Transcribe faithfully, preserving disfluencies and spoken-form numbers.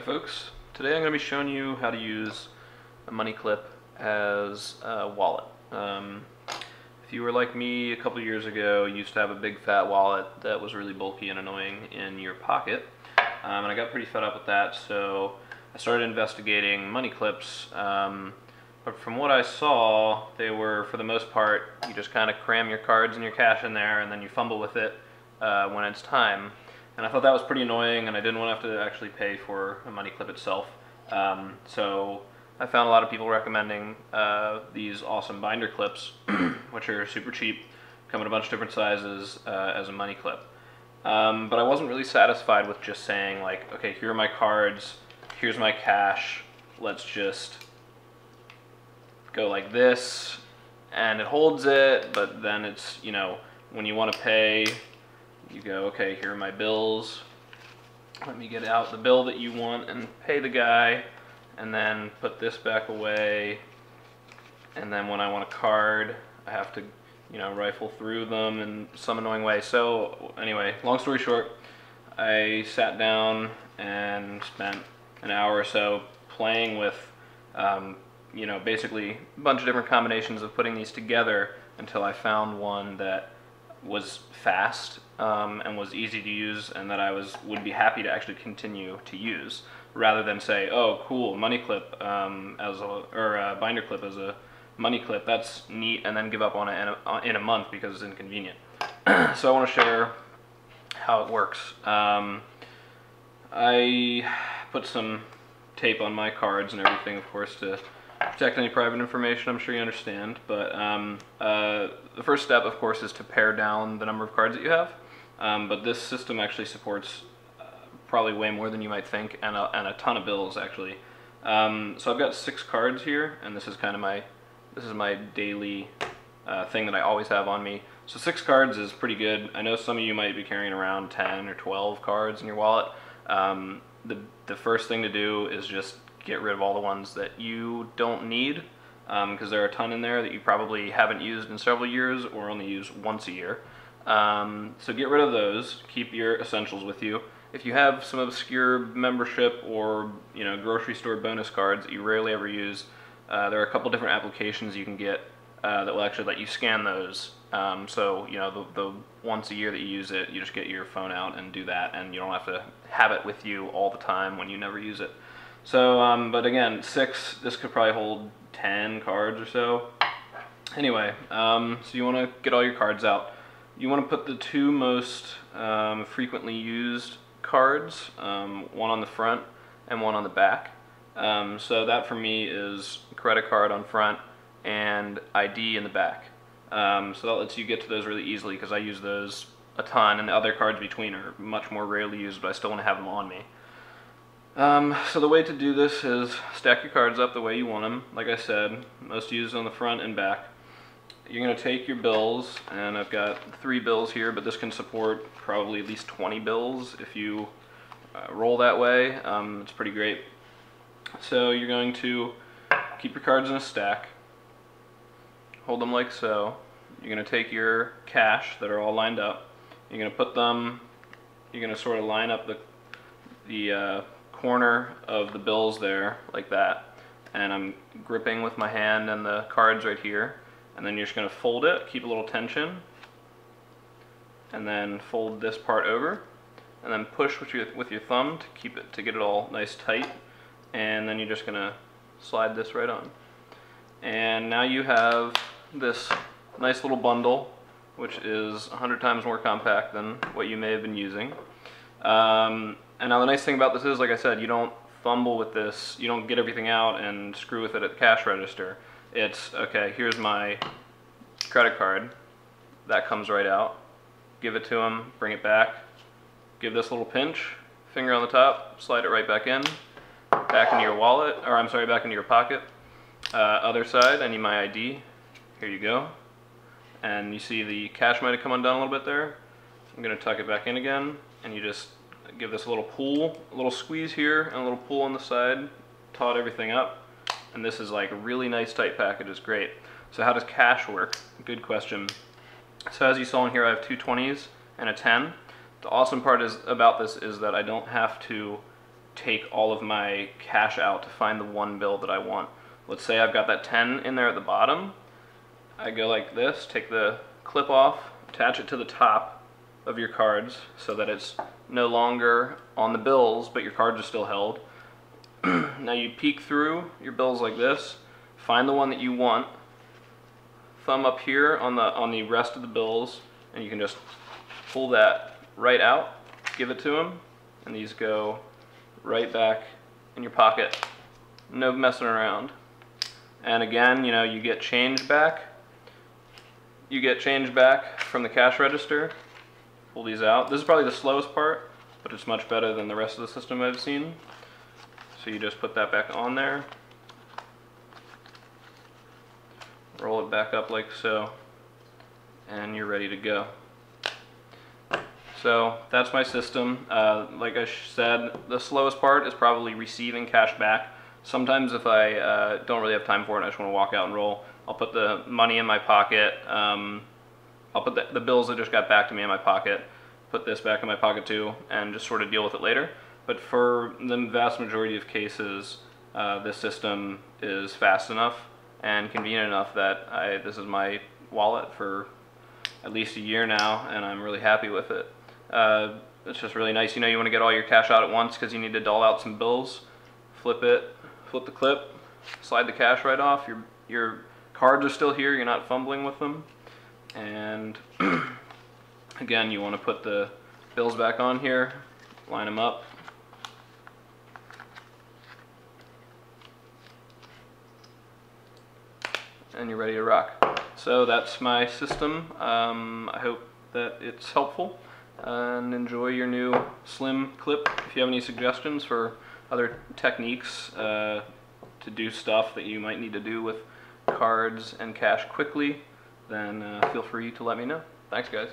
Hi folks, today I'm going to be showing you how to use a money clip as a wallet. Um, if you were like me a couple years ago, you used to have a big fat wallet that was really bulky and annoying in your pocket, um, and I got pretty fed up with that, so I started investigating money clips, um, but from what I saw, they were, for the most part, you just kind of cram your cards and your cash in there and then you fumble with it uh, when it's time. And I thought that was pretty annoying, and I didn't want to have to actually pay for a money clip itself. Um, so I found a lot of people recommending uh, these awesome binder clips, which are super cheap, come in a bunch of different sizes uh, as a money clip. Um, but I wasn't really satisfied with just saying, like, okay, here are my cards, here's my cash, let's just go like this, and it holds it, but then it's, you know, when you want to pay, you go, okay, here are my bills, let me get out the bill that you want and pay the guy, and then put this back away, and then when I want a card, I have to, you know, rifle through them in some annoying way. So anyway, long story short, I sat down and spent an hour or so playing with, um, you know, basically a bunch of different combinations of putting these together until I found one that was fast um, and was easy to use, and that I was would be happy to actually continue to use, rather than say, "Oh, cool, money clip um, as a or a binder clip as a money clip. That's neat," and then give up on it in a, in a month because it's inconvenient. So I want to share how it works. Um, I put some tape on my cards and everything, of course, to protect any private information. I'm sure you understand, but um, uh, the first step, of course, is to pare down the number of cards that you have, um, but this system actually supports uh, probably way more than you might think, and a, and a ton of bills, actually. Um, so I've got six cards here, and this is kind of my, this is my daily uh, thing that I always have on me. So six cards is pretty good. I know some of you might be carrying around ten or twelve cards in your wallet. Um, the, the first thing to do is just get rid of all the ones that you don't need, because um, there are a ton in there that you probably haven't used in several years or only use once a year. Um, so get rid of those, keep your essentials with you. If you have some obscure membership or, you know, grocery store bonus cards that you rarely ever use, uh, there are a couple different applications you can get uh, that will actually let you scan those. Um, so, you know, the, the once a year that you use it, you just get your phone out and do that, and you don't have to have it with you all the time when you never use it. So, um, but again, six, this could probably hold ten cards or so. Anyway, um, so you want to get all your cards out. You want to put the two most um, frequently used cards, um, one on the front and one on the back. Um, so that for me is credit card on front and I D in the back. Um, so that lets you get to those really easily, because I use those a ton, and the other cards between are much more rarely used, but I still want to have them on me. Um, so the way to do this is stack your cards up the way you want them. Like I said, most used on the front and back. You're going to take your bills, and I've got three bills here, but this can support probably at least twenty bills if you uh, roll that way. Um, it's pretty great. So you're going to keep your cards in a stack, hold them like so. You're going to take your cash that are all lined up. You're going to put them, you're going to sort of line up the, the uh, corner of the bills there, like that, and I'm gripping with my hand and the cards right here, and then you're just going to fold it, keep a little tension, and then fold this part over, and then push with your, with your thumb to keep it, to get it all nice tight, and then you're just going to slide this right on. And now you have this nice little bundle, which is a hundred times more compact than what you may have been using. Um, And now the nice thing about this is, like I said, you don't fumble with this, you don't get everything out and screw with it at the cash register. It's, okay, here's my credit card, that comes right out, give it to him, bring it back, give this little pinch, finger on the top, slide it right back in, back into your wallet, or I'm sorry, back into your pocket. Uh, other side, I need my I D, here you go. And you see the cash might have come undone a little bit there. I'm going to tuck it back in again, and you just give this a little pull, a little squeeze here, and a little pull on the side, taut everything up, and this is like a really nice tight package. It's great. So how does cash work? Good question. So as you saw in here, I have two twenties and a ten. The awesome part is about this is that I don't have to take all of my cash out to find the one bill that I want. Let's say I've got that ten in there at the bottom. I go like this, take the clip off, attach it to the top of your cards so that it's no longer on the bills, but your cards are still held. Now you peek through your bills like this, find the one that you want, thumb up here on the on the rest of the bills, and you can just pull that right out, give it to them, and these go right back in your pocket. No messing around. And again, you know, you get change back. You get change back from the cash register. Pull these out. This is probably the slowest part, but it's much better than the rest of the system I've seen. So you just put that back on there. Roll it back up like so, and you're ready to go. So that's my system. Uh, like I said, the slowest part is probably receiving cash back. Sometimes if I uh, don't really have time for it and I just want to walk out and roll, I'll put the money in my pocket. Um, I'll put the, the bills that just got back to me in my pocket, put this back in my pocket too, and just sort of deal with it later. But for the vast majority of cases, uh, this system is fast enough and convenient enough that I, this is my wallet for at least a year now, and I'm really happy with it. Uh, it's just really nice. You know, you want to get all your cash out at once because you need to doll out some bills. Flip it, flip the clip, slide the cash right off. Your, your cards are still here. You're not fumbling with them. And again, you want to put the bills back on here, line them up. And you're ready to rock. So that's my system. Um, I hope that it's helpful, and enjoy your new slim clip. If you have any suggestions for other techniques uh, to do stuff that you might need to do with cards and cash quickly, then uh, feel free to let me know. Thanks, guys.